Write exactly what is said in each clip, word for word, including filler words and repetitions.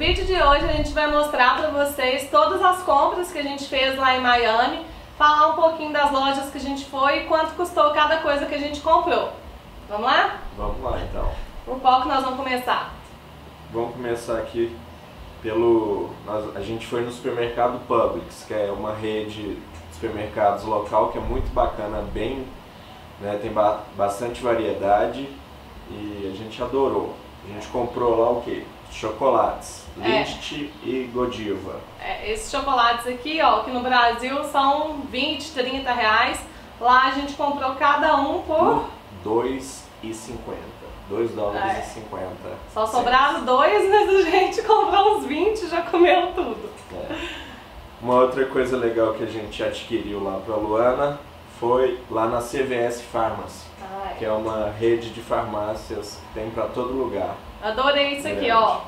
vídeo de hoje a gente vai mostrar para vocês todas as compras que a gente fez lá em Miami, falar um pouquinho das lojas que a gente foi e quanto custou cada coisa que a gente comprou. Vamos lá? Vamos lá então. Por qual que nós vamos começar? Vamos começar aqui pelo... Nós, a gente foi no supermercado Publix, que é uma rede de supermercados local que é muito bacana, bem... Né, tem ba bastante variedade e a gente adorou. A gente comprou lá o que? Chocolates, é. Lindt e Godiva. É, esses chocolates aqui, ó, que no Brasil são vinte, trinta reais. Lá a gente comprou cada um por... dois e cinquenta. dois dólares e cinquenta. Só sobraram dois, mas a gente comprou uns vinte e já comeu tudo. É. Uma outra coisa legal que a gente adquiriu lá pra Luana foi lá na C V S Pharmacy, ah, é. que é uma rede de farmácias que tem pra todo lugar. Adorei isso aqui, ó.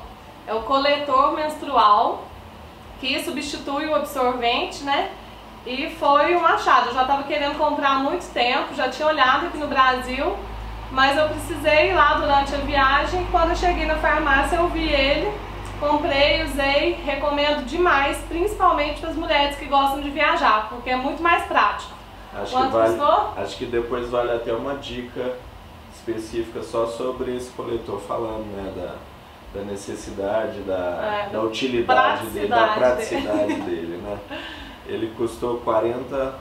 É o coletor menstrual, que substitui o absorvente, né? E foi um achado. Eu já tava querendo comprar há muito tempo, já tinha olhado aqui no Brasil, mas eu precisei ir lá durante a viagem. Quando eu cheguei na farmácia eu vi ele, comprei, usei, recomendo demais, principalmente para as mulheres que gostam de viajar, porque é muito mais prático. Acho Quanto que vale, custou? Acho que depois vale até uma dica específica só sobre esse coletor, falando, né, da, da necessidade, da, é, da utilidade dele, da praticidade dele, dele, né? Ele custou quarenta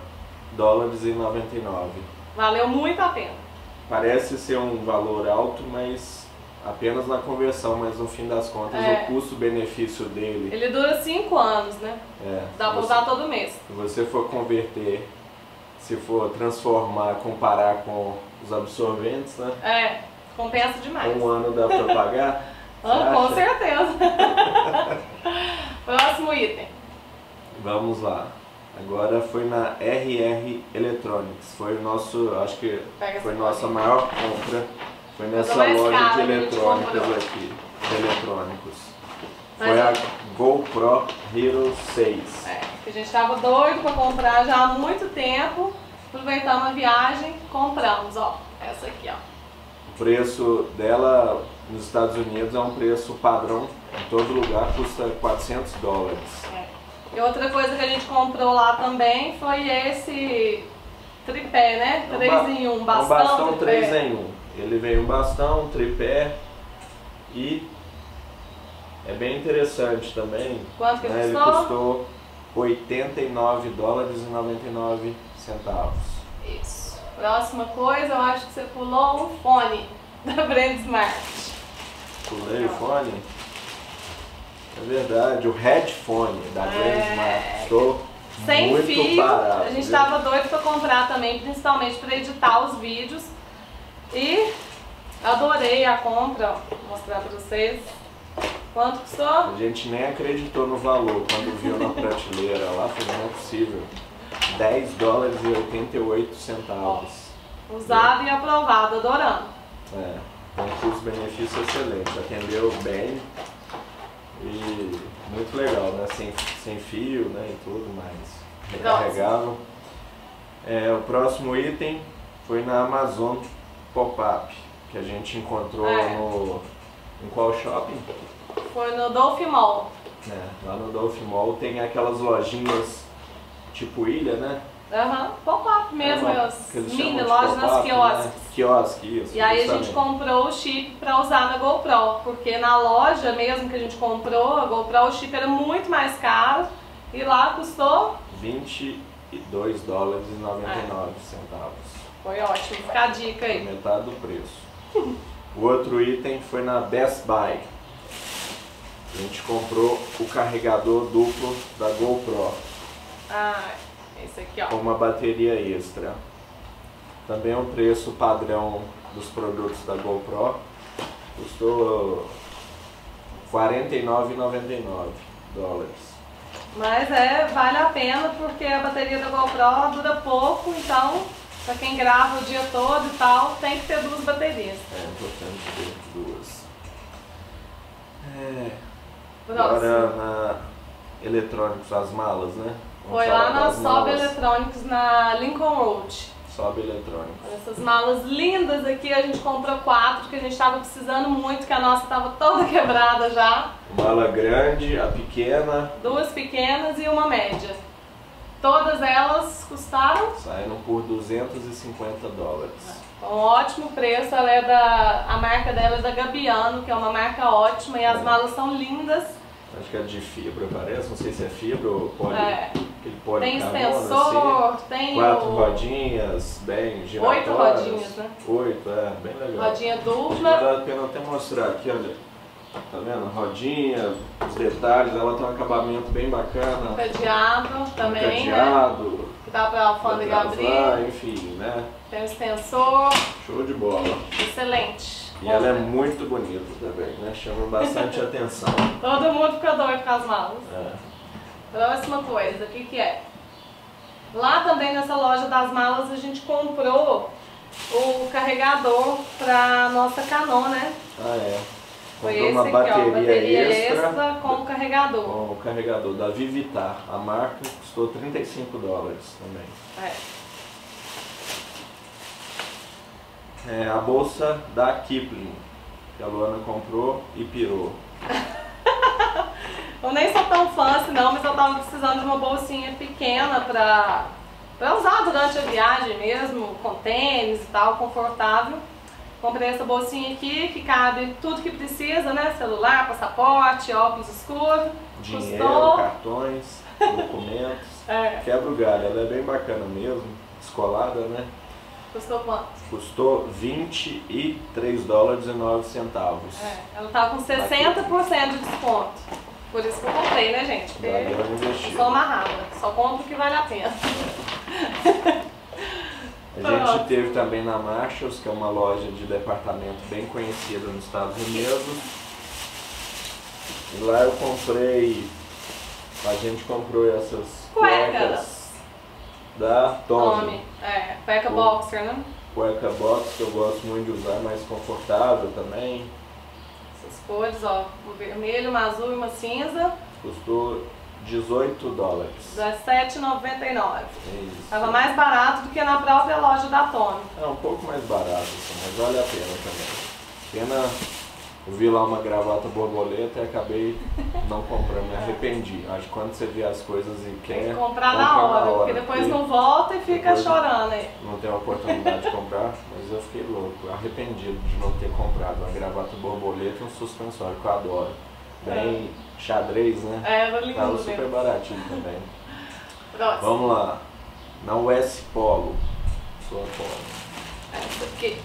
dólares e noventa e nove. Valeu muito a pena. Parece ser um valor alto, mas apenas na conversão, mas no fim das contas é. o custo-benefício dele... Ele dura cinco anos, né? É. Dá pra usar todo mês. Se você for converter... Se for transformar, comparar com os absorventes, né? É, compensa demais. Um ano dá pra pagar? Ah, com certeza. Próximo item. Vamos lá. Agora foi na R R Electronics. Foi o nosso, acho que Pega foi nossa coisa. maior compra. Foi nessa loja caro, de eletrônicos aqui. Eletrônicos. Mas foi a GoPro Hero seis. É. A gente estava doido para comprar já há muito tempo, aproveitamos a viagem, compramos, ó, essa aqui, ó. O preço dela nos Estados Unidos é um preço padrão, em todo lugar custa quatrocentos dólares. É. E outra coisa que a gente comprou lá também foi esse tripé, né? Um três em um, bastão, um bastão três em um. Ele veio um bastão, um tripé e é bem interessante também. Quanto que né? ele custou? Ele custou oitenta e nove dólares e noventa e nove centavos. Isso. Próxima coisa, eu acho que você pulou um fone da BrandsMart. Pulei o fone? É verdade, o headphone da é... BrandsMart. Sem muito fio, barato, a gente estava doido para comprar também, principalmente para editar os vídeos. E adorei a compra, vou mostrar para vocês. Quanto custou? A gente nem acreditou no valor quando viu na prateleira lá, falou, não é possível. dez dólares e oitenta e oito centavos. Usado é. e aprovado, adorando. É, um custo-benefício excelente, atendeu bem e muito legal, né? Sem, sem fio, né? E tudo mais. Recarregável. É, o próximo item foi na Amazon Pop-up, que a gente encontrou é. no. Em qual shopping? Foi no Dolphin Mall. É, lá no Dolphin Mall tem aquelas lojinhas tipo ilha, né? Aham, uhum, pop-up mesmo, é os mini lojas nas quiosques. Né? Quiosque, isso. E aí justamente. a gente comprou o chip pra usar na GoPro, porque na loja mesmo que a gente comprou, a GoPro, o chip era muito mais caro e lá custou... vinte e dois dólares e noventa e nove centavos. Foi ótimo, fica a dica aí. Metade do preço. O outro item foi na Best Buy. A gente comprou o carregador duplo da GoPro. Ah, esse aqui, ó. Com uma bateria extra. Também o preço padrão dos produtos da GoPro custou quarenta e nove dólares e noventa e nove centavos. Mas é, vale a pena porque a bateria da GoPro dura pouco, então... Pra quem grava o dia todo e tal, tem que ter duas baterias. É importante ter duas. É... Agora na Eletrônicos, as malas, né? Vamos Foi lá na Sobe Eletrônicos, na Lincoln Road. Sobe Eletrônicos. Essas malas lindas aqui, a gente comprou quatro, que a gente estava precisando muito, que a nossa estava toda quebrada já. Mala grande, a pequena. Duas pequenas e uma média. Todas elas custaram? Saíram por duzentos e cinquenta dólares. Um ótimo preço, ela é da, a marca dela é da Gabiano, que é uma marca ótima, e as é. malas são lindas. Acho que é de fibra, parece, não sei se é fibra ou poli, é. aquele poli tem carona, extensor, assim, tem quatro o... rodinhas, bem giratórias. Oito rodinhas, né? Oito, é, bem legal. Rodinha dupla. Vale a pena até mostrar aqui, olha. Tá vendo? Rodinha, os detalhes, ela tem um acabamento bem bacana. Cadeado também, cadeado, né? Que dá pra alfândega abrir. Enfim, né? Tem um extensor. Show de bola. Excelente. E bom, ela é muito bonita também, né? Chama bastante atenção. Todo mundo fica doido com as malas. É. Próxima coisa, o que que é? Lá também nessa loja das malas a gente comprou o carregador pra nossa Canon, né? Ah, é. Foi esse uma bateria, aqui, ó, bateria extra, extra com o carregador. Com o carregador da Vivitar. A marca custou trinta e cinco dólares também. É. É a bolsa da Kipling, que a Luana comprou e pirou. Eu nem sou tão fancy não, mas eu tava precisando de uma bolsinha pequena pra, pra usar durante a viagem mesmo, com tênis e tal, confortável. Comprei essa bolsinha aqui, que cabe tudo que precisa, né? Celular, passaporte, óculos escuros. Dinheiro, custou... cartões, documentos. É. Quebra o galho, ela é bem bacana mesmo, descolada, né? Custou quanto? Custou vinte e três dólares e nove centavos. É, ela tá com sessenta por cento de desconto. Por isso que eu comprei, né, gente? Porque eu sou amarrada, só compro o que vale a pena. A gente teve também na Marshalls, que é uma loja de departamento bem conhecida nos Estados Unidos. E lá eu comprei, a gente comprou essas cuecas da Tommy. É, cueca boxer, né? Cueca boxer, que eu gosto muito de usar, mais confortável também. Essas cores, ó, o vermelho, uma azul e uma cinza. Custou dezoito dólares. dezessete e noventa e nove. Estava mais barato do que na própria loja da Tommy. É um pouco mais barato, mas vale a pena também. Pena, eu vi lá uma gravata borboleta e acabei não comprando, me arrependi. Acho que quando você vê as coisas e quer... Tem que comprar na hora, hora, porque depois não volta e fica chorando aí. Não tem a oportunidade de comprar, mas eu fiquei louco, arrependido de não ter comprado uma gravata borboleta e um suspensório, que eu adoro. Bem é. xadrez, né? É, eu lindo. Tava super baratinho também. Próximo. Vamos lá. Na U S Polo. Sua Polo. Essa aqui.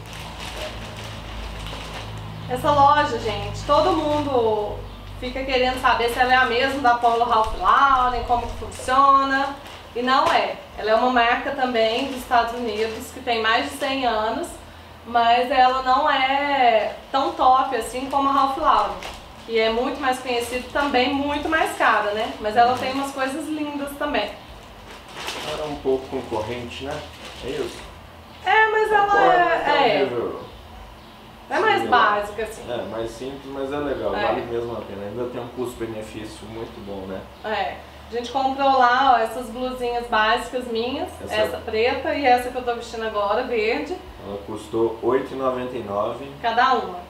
Essa loja, gente, todo mundo fica querendo saber se ela é a mesma da Polo Ralph Lauren, como que funciona. E não é. Ela é uma marca também dos Estados Unidos que tem mais de cem anos, mas ela não é tão top assim como a Ralph Lauren. E é muito mais conhecido também, muito mais cara, né? Mas ela tem umas coisas lindas também. Ela é um pouco concorrente, né? É isso? É, mas ela é... É, é mais básica, assim. É, mais simples, mas é legal. É. Vale mesmo a pena. Ainda tem um custo-benefício muito bom, né? É. A gente comprou lá, ó, essas blusinhas básicas minhas. Essa, essa preta e essa que eu tô vestindo agora, verde. Ela custou oito e noventa e nove. Cada uma.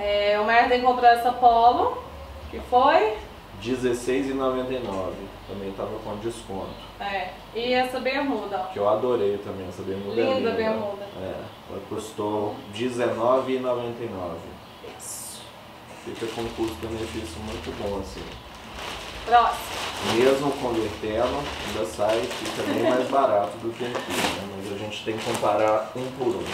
É, o Merden comprou essa Polo, que foi dezesseis e noventa e nove, também estava com desconto. É, e essa bermuda, ó. Que eu adorei também, essa bermuda. Linda, linda. Bermuda. É, ela custou dezenove e noventa e nove. Isso. Fica com um custo-benefício muito bom assim. Próximo. Mesmo convertendo, ainda sai, fica bem mais barato do que aqui, né? Mas a gente tem que comparar um por um.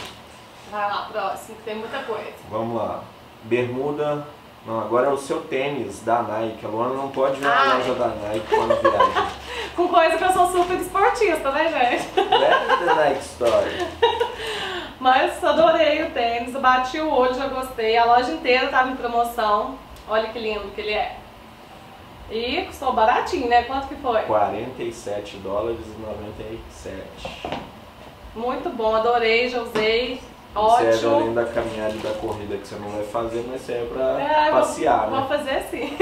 Vai lá, próximo, que tem muita coisa. Vamos lá. Bermuda, não, agora é o seu tênis da Nike. A Luana não pode ver a loja da Nike quando viaja. Com coisa que eu sou super esportista, né, gente? That's the Nike Store. Mas adorei o tênis, bati o olho, já gostei. A loja inteira estava em promoção. Olha que lindo que ele é. E custou baratinho, né? Quanto que foi? quarenta e sete dólares e noventa e sete. Muito bom, adorei, já usei. Ótimo. Serve além da caminhada e da corrida que você não vai fazer, mas serve pra é, passear, vou, né? Vou fazer sim.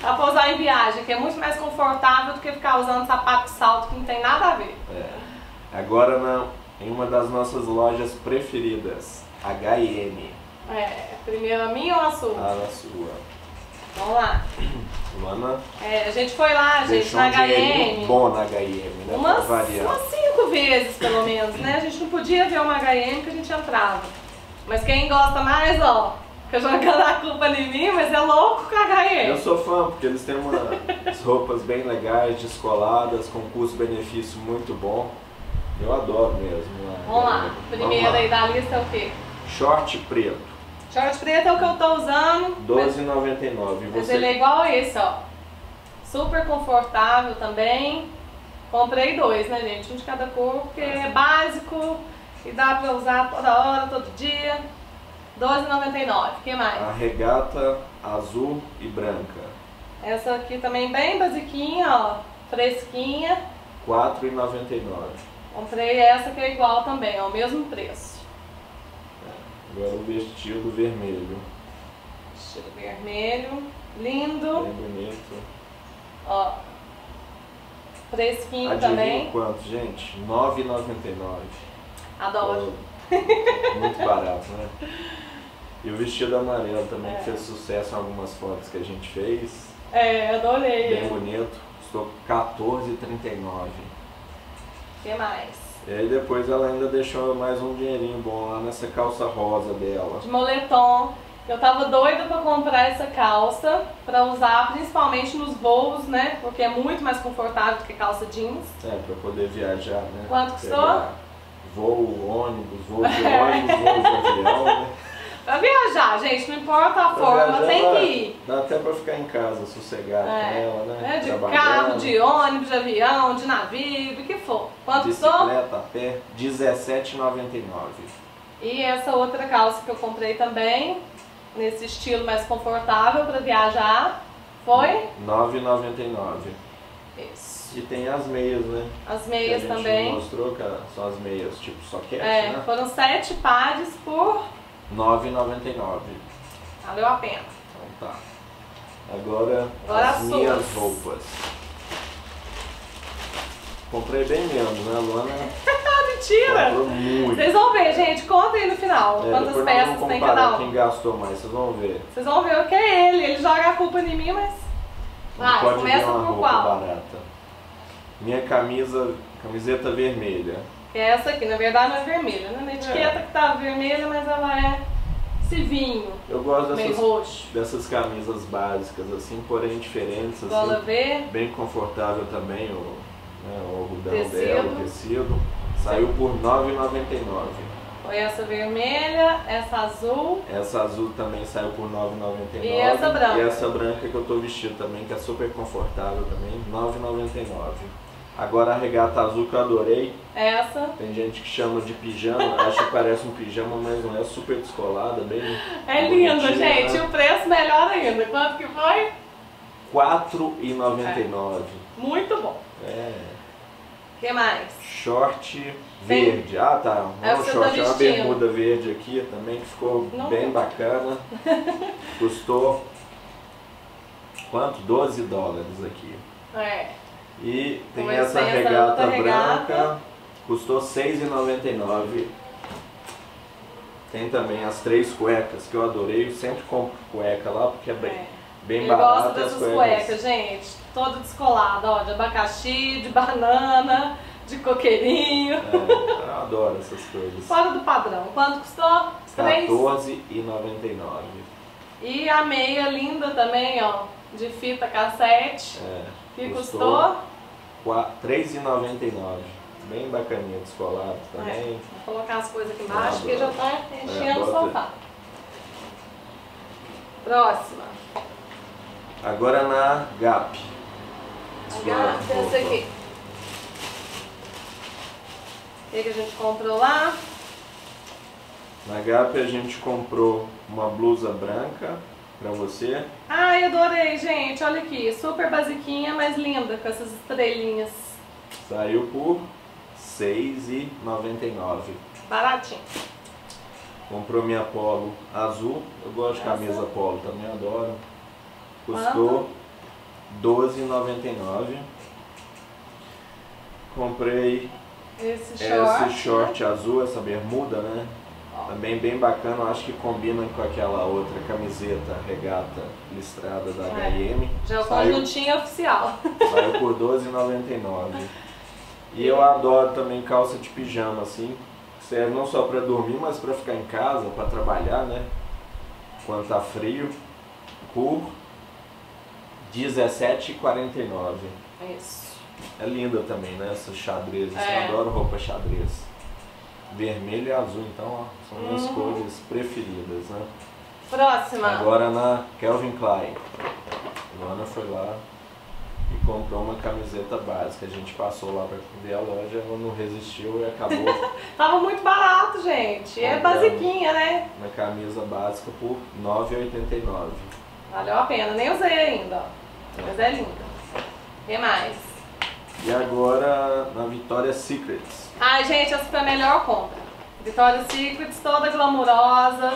Dá pra usar em viagem, que é muito mais confortável do que ficar usando sapato e salto que não tem nada a ver. É. Agora na em uma das nossas lojas preferidas, agá e eme. É, primeiro a minha ou a sua? Ah, a sua. Vamos lá. Luana? É, a gente foi lá, gente, deixou na agá e eme. Um bom na agá e eme, né? Umas, umas cinco vezes, pelo menos, né? A gente não podia ver uma agá e eme que a gente entrava. Mas quem gosta mais, ó, fica jogando a culpa em mim, mas é louco com a agá e eme. Eu sou fã, porque eles têm umas roupas bem legais, descoladas, com custo-benefício muito bom. Eu adoro mesmo. Vamos lá, primeiro aí da lista é o quê? Short preto. Short preto é o que eu tô usando. doze reais e noventa e nove centavos. Mas, mas ele é igual a esse, ó. Super confortável também. Comprei dois, né, gente? Um de cada cor, porque é básico e dá pra usar toda hora, todo dia. doze reais e noventa e nove centavos. O que mais? A regata azul e branca. Essa aqui também bem basiquinha, ó. Fresquinha. quatro reais e noventa e nove centavos. Comprei essa que é igual também, ó. O mesmo preço. Agora o vestido vermelho. Vestido vermelho. Lindo. Bem bonito. Ó. Fresquinho. Adivinha também. Quanto, gente? nove reais e noventa e nove centavos. Adoro. Então, muito barato, né? E o vestido amarelo também, é. que fez sucesso em algumas fotos que a gente fez. É, adorei. Bem bonito. Custou quatorze reais e trinta e nove centavos. O que mais? E aí depois ela ainda deixou mais um dinheirinho bom lá nessa calça rosa dela. De moletom. Eu tava doida pra comprar essa calça pra usar principalmente nos voos, né? Porque é muito mais confortável do que calça jeans. É, pra poder viajar, né? Quanto custou? Voo, ônibus, voo de ônibus, voo de avião, né? Pra viajar, gente, não importa a pra forma, viajar, tem que ir. Dá até pra ficar em casa, sossegado é. com ela, né? É, de carro, de ônibus, de avião, de navio, do que for. Quanto bicicleta, sou? a pé, dezessete reais e noventa e nove centavos. E essa outra calça que eu comprei também, nesse estilo mais confortável pra viajar, foi? nove reais e noventa e nove centavos. Isso. E tem as meias, né? As meias que a gente também. mostrou que são as meias tipo soquete, é, né? Foram sete pares por... nove reais e noventa e nove centavos. Valeu a pena. Então tá. Agora, Agora as minhas suas. roupas. Comprei bem mesmo, né, Luana? Mentira! Muito. Vocês vão ver, gente. Conta aí no final é, quantas peças tem cada um. Quem gastou mais, vocês vão ver. Vocês vão ver o que é ele. Ele joga a culpa em mim, mas... Vai, ah, começa por qual? Barata. Minha camisa, camiseta vermelha. Essa aqui, na verdade, não é vermelha, né? Na etiqueta é. que tá vermelha, mas ela é civinho. Eu gosto dessas, roxo. dessas camisas básicas, assim, porém diferentes, assim, ver. bem confortável também o, né, o algodão tecido. dela, o tecido. Saiu por nove reais e noventa e nove centavos. Foi essa vermelha, essa azul. Essa azul também saiu por nove reais e noventa e nove centavos. E essa branca. E essa branca que eu tô vestindo também, que é super confortável também, nove reais e noventa e nove centavos. Agora a regata azul que eu adorei. Essa. Tem gente que chama de pijama, acha que parece um pijama, mas não é, super descolada, bem... É linda, gente. Né? E o preço melhor ainda. Quanto que foi? quatro reais e noventa e nove centavos. É. Muito bom. É. O que mais? Short Sim. verde. Ah, tá. É um short, é uma bermuda verde aqui também, que ficou não bem muito. bacana. Custou... Quanto? doze dólares aqui. É. E tem Comecei essa regata essa branca, regata. custou seis reais e noventa e nove centavos. Tem também as três cuecas que eu adorei, eu sempre compro cueca lá porque é bem, é. bem barato. Eu gosto dessas cuecas. cuecas, gente, toda descolada, ó, de abacaxi, de banana, de coqueirinho. É, eu adoro essas coisas. Fora do padrão. Quanto custou? quatorze reais e noventa e nove centavos. E a meia linda também, ó, de fita cassete. É. Que custou três reais e noventa e nove centavos. Bem bacaninha, descolado também. É, vou colocar as coisas aqui embaixo, porque já tá enchendo o sofá. Próxima. Agora na Gap. A Gap é essa aqui. O que, que a gente comprou lá? Na Gap a gente comprou uma blusa branca. Pra você. Ai, adorei, gente. Olha aqui. Super basiquinha, mas linda, com essas estrelinhas. Saiu por seis reais e noventa e nove centavos. Baratinho. Comprou minha polo azul. Eu gosto de camisa polo, também adoro. Custou R$ doze reais e noventa e nove centavos. Comprei Esse short, esse short azul, essa bermuda, né? Ó. Também bem bacana, acho que combina com aquela outra camiseta regata listrada da H e M. Já o conjuntinho oficial. Saiu por doze reais e noventa e nove centavos. E eu adoro também calça de pijama, assim. Serve não só para dormir, mas para ficar em casa, para trabalhar, né? Quando tá frio. Por dezessete reais e quarenta e nove centavos. É isso. É linda também, né? Essas xadrez. É. Eu adoro roupa xadrez. Vermelho e azul, então, ó. São minhas uhum. cores preferidas, né? Próxima. Agora na Calvin Klein. A Luana foi lá e comprou uma camiseta básica. A gente passou lá pra ver a loja, ela não resistiu e acabou. Tava muito barato, gente. É basiquinha, né? Uma camisa básica por nove reais e oitenta e nove centavos. Valeu a pena. Nem usei ainda, ó. É. Mas é linda. O que mais? E agora na Victoria's Secret. Ai, gente, essa foi a melhor compra. Victoria's Secret, toda glamurosa,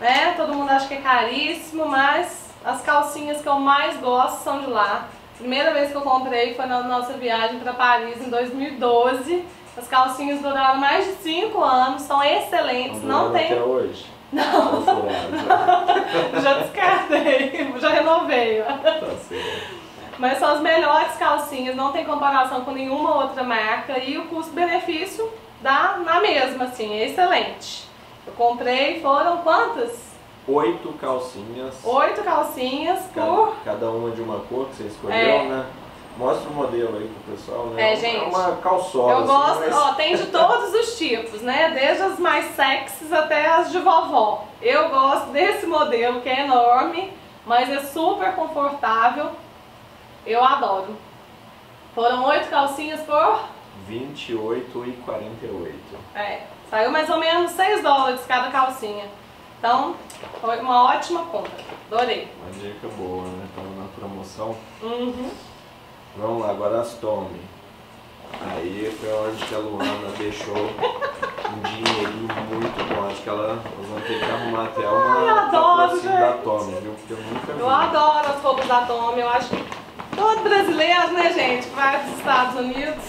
né? Todo mundo acha que é caríssimo, mas as calcinhas que eu mais gosto são de lá. Primeira vez que eu comprei foi na nossa viagem para Paris em dois mil e doze. As calcinhas duraram mais de cinco anos, são excelentes, não, não tem... até hoje? Não, não. Já descartei, já renovei. Tá certo. Mas são as melhores calcinhas, não tem comparação com nenhuma outra marca e o custo-benefício dá na mesma, assim, é excelente. Eu comprei, foram quantas? Oito calcinhas. Oito calcinhas cada, por... Cada uma de uma cor que você escolheu, é. né? Mostra o modelo aí pro pessoal, né? É, gente. É uma calçola. Eu assim, gosto, mas... ó, tem de todos os tipos, né? Desde as mais sexys até as de vovó. Eu gosto desse modelo, que é enorme, mas é super confortável. Eu adoro. Foram oito calcinhas por... vinte e oito reais e quarenta e oito centavos. É. Saiu mais ou menos seis dólares cada calcinha. Então, foi uma ótima compra. Adorei. Uma dica boa, né? Tava na promoção. Uhum. Vamos lá, agora as Tommy. Aí foi onde que a Luana deixou um dinheirinho muito bom. Acho que ela, nós vamos ter que arrumar até uma patrocínio da Tommy, viu? Porque eu nunca vi. Eu adoro as roupas da Tommy. Eu acho que... todo brasileiro, né, gente, vai para os Estados Unidos,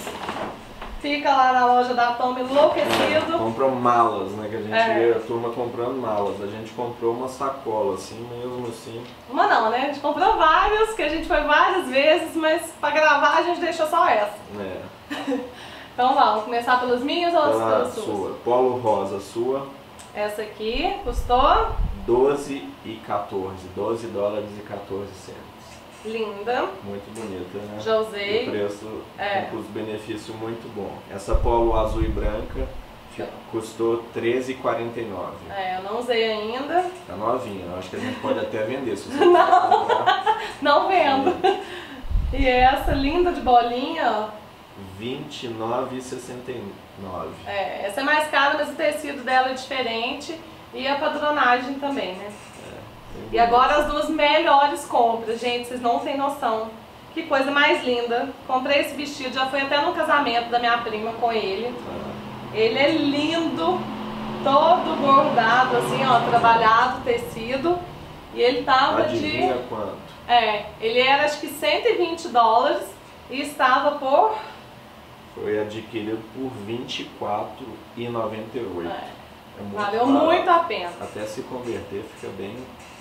fica lá na loja da Tommy enlouquecido. É, compram malas, né, que a gente é. vê a turma comprando malas. A gente comprou uma sacola, assim, mesmo assim. Uma não, né, a gente comprou várias, que a gente foi várias vezes, mas para gravar a gente deixou só essa. É. Então vamos começar pelas minhas ou pelas suas? Sua. Polo rosa, sua. Essa aqui custou? doze e quatorze, doze dólares e quatorze centavos. Linda. Muito bonita, né? Já usei. O preço, é. um custo-benefício muito bom. Essa polo azul e branca fica, custou treze reais e quarenta e nove centavos. É, eu não usei ainda. Tá novinha, eu acho que a gente pode até vender se você não, não vendo. É. E essa linda de bolinha, ó. vinte e nove reais e sessenta e nove centavos. É, essa é mais cara, mas o tecido dela é diferente e a padronagem também, né? E agora as duas melhores compras, gente, vocês não têm noção. Que coisa mais linda. Comprei esse vestido, já fui até no casamento da minha prima com ele. Ele é lindo, todo bordado, assim, ó, trabalhado, tecido. E ele tava Adivinha de... quanto? É, ele era acho que cento e vinte dólares e estava por... Foi adquirido por vinte e quatro reais e noventa e oito centavos. É. É muito Valeu barato. muito a pena. Até se converter fica bem...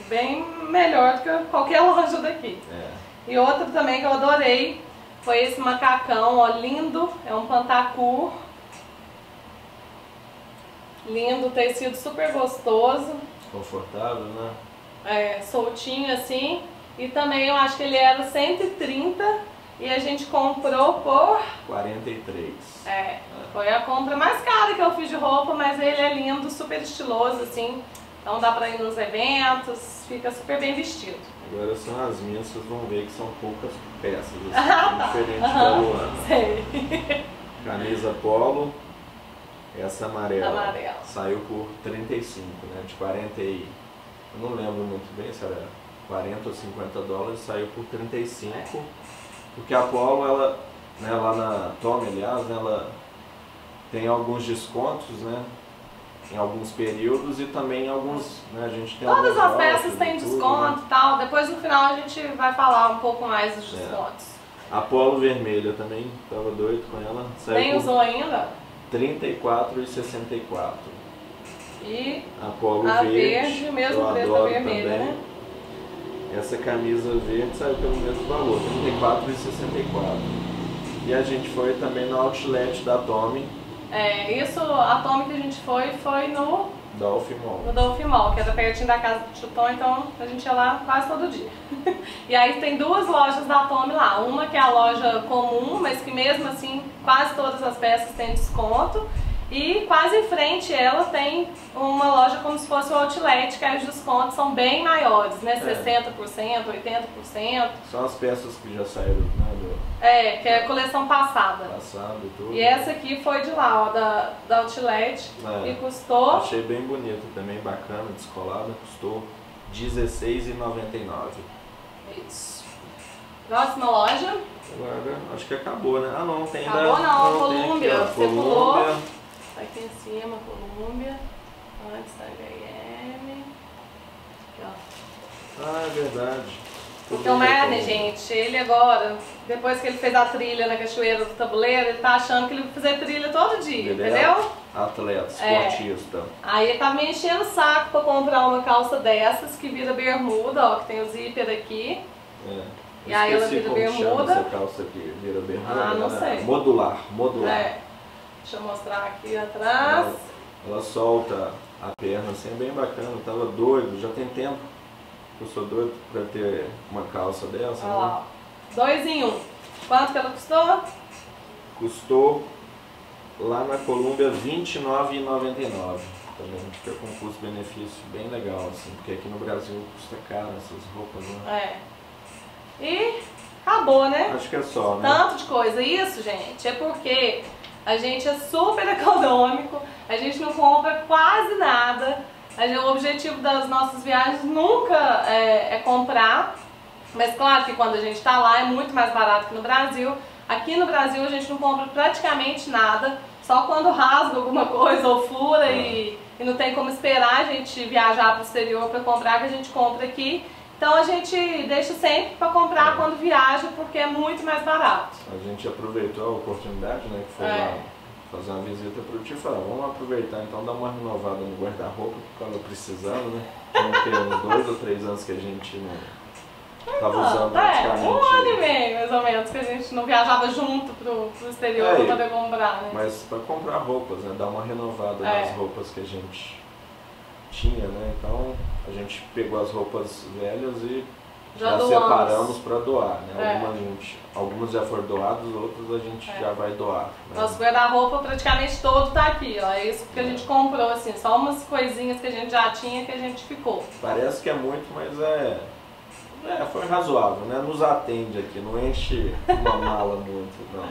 Bem melhor do que qualquer loja daqui. É. E outro também que eu adorei foi esse macacão, ó, lindo. É um pantacur. Lindo, tecido super gostoso. Confortável, né? É, soltinho assim. E também eu acho que ele era cento e trinta e a gente comprou por... quarenta e três. É. é. Foi a compra mais cara que eu fiz de roupa, mas ele é lindo, super estiloso, assim. Então dá pra ir nos eventos, fica super bem vestido. Agora são as minhas, vocês vão ver que são poucas peças, assim, diferente da Luana. Sei. Camisa polo, essa amarela, amarela. Saiu por trinta e cinco, né? De quarenta e... eu não lembro muito bem se era quarenta ou cinquenta dólares, saiu por trinta e cinco. É. Porque a polo, ela, né, lá na Tommy, aliás, ela... tem alguns descontos, né? Em alguns períodos e também em alguns, né? A gente tem Todas as peças têm desconto e tal. Depois no final a gente vai falar um pouco mais dos descontos. É. A polo vermelha também, tava doido com ela. Saiu Nem por... usou ainda? trinta e quatro reais e sessenta e quatro centavos. E a polo a verde, verde, mesmo preço da vermelha, também, né? Essa camisa verde saiu pelo mesmo valor, trinta e quatro reais e sessenta e quatro centavos. E a gente foi também no outlet da Tommy. É, isso, a Tommy que a gente foi, foi no Dolphin Mall. No Dolphin Mall, que era pertinho da casa do Chutão, então a gente ia lá quase todo dia. E aí tem duas lojas da Tommy lá, uma que é a loja comum, mas que mesmo assim quase todas as peças têm desconto. E quase em frente ela tem uma loja como se fosse o outlet, que aí os descontos são bem maiores, né? É. sessenta por cento, oitenta por cento. São as peças que já saíram, né? É, que é a coleção passada. Passada e tudo. E essa aqui foi de lá, ó, da, da outlet. É. E custou... Achei bem bonito também, bacana, descolada. Custou dezesseis reais e noventa e nove centavos. Isso. Próxima loja? Agora, acho que acabou, né? Ah, não, tem ainda... Acabou não, não Columbia. Tem aqui, você pulou. Aqui em cima, Columbia, antes da H e M, aqui ó. Ah, é verdade. Tudo então, Mane, gente, ele agora, depois que ele fez a trilha na Cachoeira do Tabuleiro, ele tá achando que ele vai fazer trilha todo dia, ele entendeu? É atleta, esportista. É. Aí ele tá me enchendo o saco pra comprar uma calça dessas, que vira bermuda, ó, que tem o zíper aqui. É. E aí ela vira bermuda. Essa calça aqui, vira bermuda. Ah, não sei. Modular, modular. É. Deixa eu mostrar aqui atrás. Ela, ela solta a perna assim, bem bacana. Eu tava doido, já tem tempo que eu sou doido pra ter uma calça dessa. Olha lá, né? Dois em um. Quanto que ela custou? Custou lá na Columbia vinte e nove reais e noventa e nove centavos. Também fica com um custo-benefício bem legal, assim, porque aqui no Brasil custa caro essas roupas, né? É. E acabou, né? Acho que é só, né? Tanto de coisa. Isso, gente, é porque... A gente é super econômico, a gente não compra quase nada. O objetivo das nossas viagens nunca é, é comprar, mas claro que quando a gente está lá é muito mais barato que no Brasil. Aqui no Brasil a gente não compra praticamente nada, só quando rasga alguma coisa ou fura e, e não tem como esperar a gente viajar para o exterior para comprar, que a gente compra aqui. Então a gente deixa sempre para comprar é. quando viaja, porque é muito mais barato. A gente aproveitou a oportunidade, né, que foi é. lá fazer uma visita para o tio e falar, vamos aproveitar então, dar uma renovada no guarda-roupa, quando precisando, né? Não tem uns dois ou três anos que a gente não estava usando é, praticamente. Um ano e meio, mais ou menos, que a gente não viajava junto pro, pro exterior é. para poder comprar, né? Mas para comprar roupas, né? Dar uma renovada é. nas roupas que a gente... tinha, né? Então a gente pegou as roupas velhas e já, já separamos para doar, né? É. Algumas, gente, algumas já foram doadas, outras a gente é. já vai doar. Né? Nosso guarda-roupa praticamente todo tá aqui, ó. É isso que é. a gente comprou, assim, só umas coisinhas que a gente já tinha que a gente ficou. Parece que é muito, mas é, é foi razoável, né? Nos atende aqui, não enche uma mala muito, não.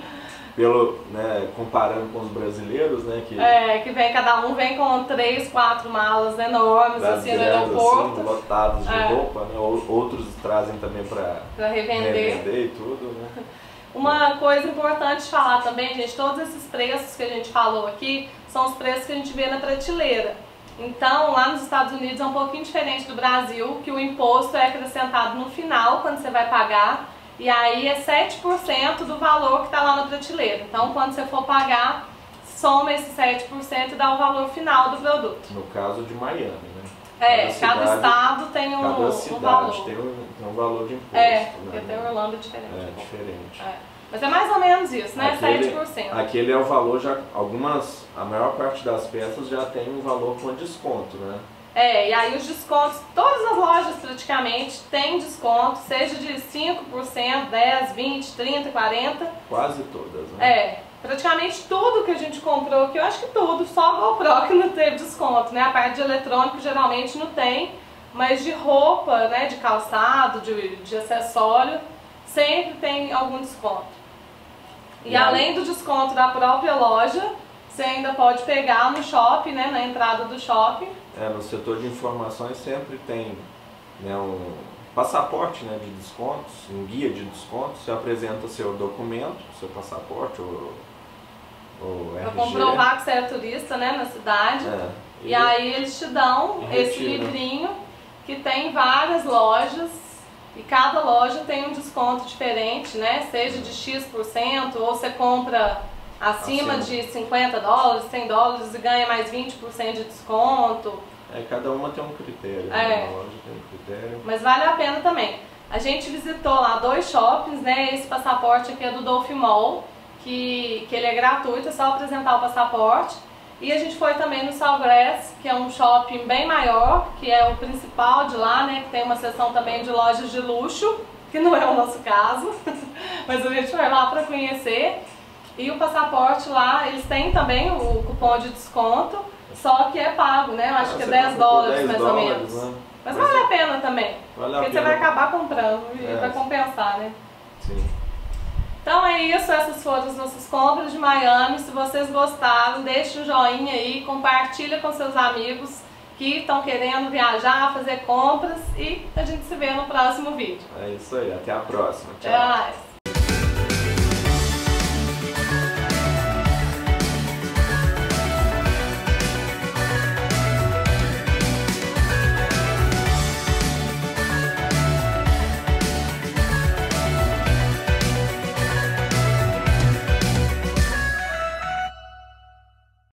Pelo, né, comparando com os brasileiros, né, que... É, que vem, cada um vem com três, quatro malas enormes, assim, no aeroporto. Assim, lotados de é. roupa, né, outros trazem também para revender. revender e tudo, né. Uma coisa importante falar também, gente, todos esses preços que a gente falou aqui, são os preços que a gente vê na prateleira. Então, lá nos Estados Unidos é um pouquinho diferente do Brasil, que o imposto é acrescentado no final, quando você vai pagar. E aí é sete por cento do valor que está lá na prateleira. Então quando você for pagar, soma esse sete por cento e dá o valor final do produto. No caso de Miami, né? É, cada, cada cidade, estado tem um, cada cidade um valor. Tem um, tem um valor de imposto. É, porque né? tem Orlando diferente. É, bom. diferente. É. Mas é mais ou menos isso, né? Aquele, sete por cento. Aquele é o valor, já algumas, a maior parte das peças já tem um valor com desconto, né? É, e aí os descontos, todas as lojas praticamente têm desconto, seja de cinco por cento, dez por cento, vinte por cento, trinta por cento, quarenta por cento. Quase todas, né? É, praticamente tudo que a gente comprou aqui, eu acho que tudo, só a GoPro que não teve desconto, né? A parte de eletrônico geralmente não tem, mas de roupa, né, de calçado, de, de acessório, sempre tem algum desconto. E, e além do desconto da própria loja, você ainda pode pegar no shopping, né, na entrada do shopping. É, no setor de informações sempre tem, né, um passaporte, né, de descontos, um guia de descontos. Você apresenta seu documento, seu passaporte ou, ou R G. Para comprovar que você é turista, né, na cidade. É, e, e aí eles te dão esse livrinho que tem várias lojas e cada loja tem um desconto diferente, né? Seja de X por cento ou você compra acima, acima de cinquenta dólares, cem dólares e ganha mais vinte por cento de desconto. É, cada uma tem um critério, é. Uma loja tem um critério. Mas vale a pena também. A gente visitou lá dois shoppings, né? Esse passaporte aqui é do Dolphin Mall, que, que ele é gratuito, é só apresentar o passaporte. E a gente foi também no Sawgrass, que é um shopping bem maior, que é o principal de lá, né? Que tem uma seção também de lojas de luxo, que não é o nosso caso, mas a gente foi lá para conhecer. E o passaporte lá, eles têm também o cupom de desconto, só que é pago, né? Eu acho ah, que é dez dólares mais dólares, ou menos. Né? Mas, mas vale a pena também, vale a porque pena. Você vai acabar comprando e é. Vai compensar, né? Sim. Então é isso, essas foram as nossas compras de Miami. Se vocês gostaram, deixa um joinha aí, compartilha com seus amigos que estão querendo viajar, fazer compras e a gente se vê no próximo vídeo. É isso aí, até a próxima. Tchau. Tchau.